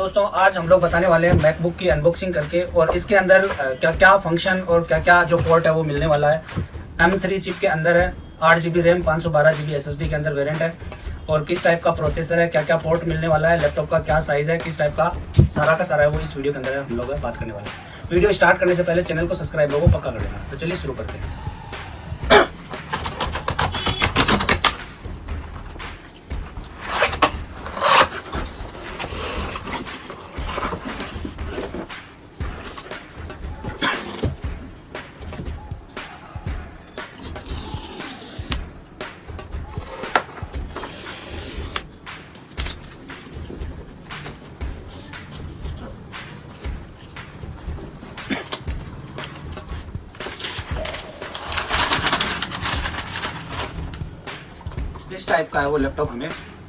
दोस्तों आज हम लोग बताने वाले हैं मैकबुक की अनबॉक्सिंग करके और इसके अंदर क्या क्या फंक्शन और क्या क्या जो पोर्ट है वो मिलने वाला है। M3 चिप के अंदर है, 8GB रैम 512GB SSD के अंदर वेरिएंट है और किस टाइप का प्रोसेसर है, क्या क्या पोर्ट मिलने वाला है, लैपटॉप का क्या साइज़ है, किस टाइप का सारा है वो इस वीडियो के अंदर हम लोग बात करने वाले हैं। वीडियो स्टार्ट करने से पहले चैनल को सब्सक्राइब लोगों पक्का कर लेना। तो चलिए शुरू करते हैं। इस टाइप का है वो लैपटॉप हमें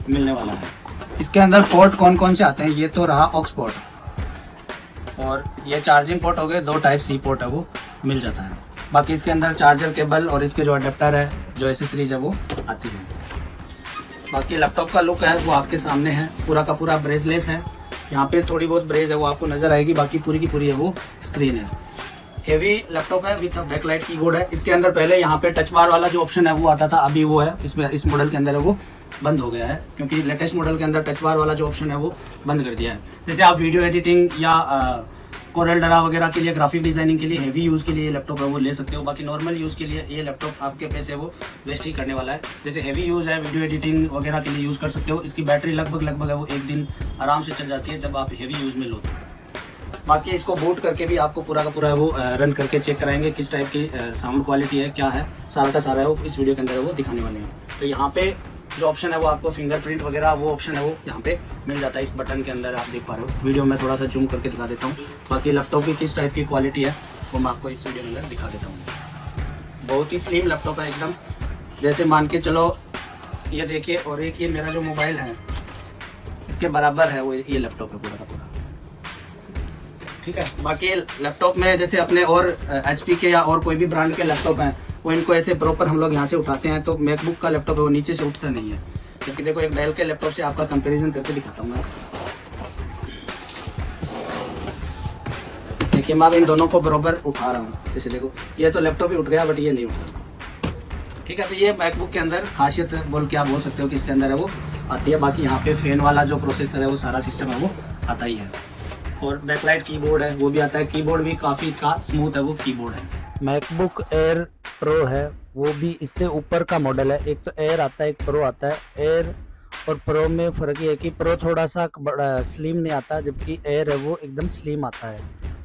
मिलने वाला है। इसके अंदर पोर्ट कौन कौन से आते हैं, ये तो रहा ऑक्स पोर्ट और ये चार्जिंग पोर्ट हो गए, 2 टाइप सी पोर्ट है वो मिल जाता है। बाकी इसके अंदर चार्जर केबल और इसके जो अडेप्टर है, जो एसेसरीज है वो आती है। बाकी लैपटॉप का लुक है वो आपके सामने है, पूरा का पूरा ब्रेजलेस है। यहाँ पे थोड़ी बहुत ब्रेज है वो आपको नज़र आएगी, बाकी पूरी की पूरी है वो स्क्रीन है। हेवी लैपटॉप है विथ बैकलाइट कीबोर्ड है। इसके अंदर पहले यहाँ पे टच बार वाला जो ऑप्शन है वो आता था, अभी वो है इसमें इस मॉडल के अंदर है वो बंद हो गया है, क्योंकि लेटेस्ट मॉडल के अंदर टच बार वाला जो ऑप्शन है वो बंद कर दिया है। जैसे आप वीडियो एडिटिंग या कोरल ड्रा वगैरह के लिए, ग्राफिक डिज़ाइनिंग के लिए, हेवी यूज़ के लिए ये लैपटॉप है वो ले सकते हो। बाकी नॉर्मल यूज़ के लिए ये लैपटॉप आपके पैसे वो वेस्ट ही करने वाला है। जैसे हेवी यूज़ है, वीडियो एडिटिंग वगैरह के लिए यूज़ कर सकते हो। इसकी बैटरी लगभग है वो 1 दिन आराम से चल जाती है जब आप हेवी यूज़ में लो। बाकी इसको बूट करके भी आपको पूरा का पूरा वो रन करके चेक कराएंगे किस टाइप की साउंड क्वालिटी है, क्या है, सारा का सारा है वो इस वीडियो के अंदर वो दिखाने वाले हैं। तो यहाँ पे जो ऑप्शन है वो आपको फिंगरप्रिंट वगैरह वो ऑप्शन है वो यहाँ पे मिल जाता है, इस बटन के अंदर आप देख पा रहे हो। वीडियो में थोड़ा सा जूम करके दिखा देता हूँ। बाकी लैपटॉप की किस टाइप की क्वालिटी है वो मैं आपको इस वीडियो के अंदर दिखा देता हूँ। बहुत ही स्लिम लैपटॉप है एकदम, जैसे मान के चलो ये देखिए, और एक ये मेरा जो मोबाइल है इसके बराबर है वो ये लैपटॉप है पूरा का पूरा, ठीक है। बाकी लैपटॉप में जैसे अपने और HP के या और कोई भी ब्रांड के लैपटॉप हैं वो इनको ऐसे प्रॉपर हम लोग यहाँ से उठाते हैं, तो मैकबुक का लैपटॉप है वो नीचे से उठता नहीं है। जबकि देखो एक डेल के लैपटॉप से आपका कंपैरिजन करके दिखाता हूँ मैं। देखिए मैं इन दोनों को बराबर उठा रहा हूँ, जैसे देखो ये तो लैपटॉप ही उठ गया बट ये नहीं उठा, ठीक है। तो ये मैकबुक के अंदर खासियत बोल के आप बोल सकते हो कि इसके अंदर है वो आती है। बाकी यहाँ पे फैन वाला जो प्रोसेसर है वो सारा सिस्टम है वो आता ही है और बैकलाइट कीबोर्ड है वो भी आता है। कीबोर्ड भी काफ़ी इसका स्मूथ है वो कीबोर्ड है। मैकबुक एयर प्रो है वो भी इससे ऊपर का मॉडल है। एक तो एयर आता है, एक प्रो आता है। एयर और प्रो में फ़र्क ये है कि प्रो थोड़ा सा स्लिम नहीं आता, जबकि एयर है वो एकदम स्लिम आता है।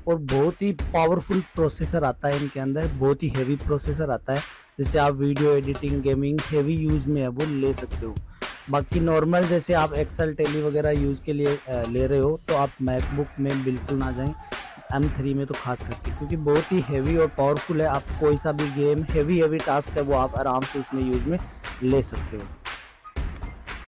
और बहुत ही पावरफुल प्रोसेसर आता है इनके अंदर, बहुत ही हैवी प्रोसेसर आता है, जिससे आप video editing, gaming, heavy use में है वो ले सकते हो। बाकी नॉर्मल जैसे आप एक्सेल, टेली वगैरह यूज़ के लिए ले रहे हो तो आप मैकबुक में बिल्कुल ना जाएं, M3 में तो खास करके, क्योंकि बहुत ही हैवी और पावरफुल है। आप कोई सा भी गेम, हैवी टास्क है वो आप आराम से उसमें यूज़ में ले सकते हो।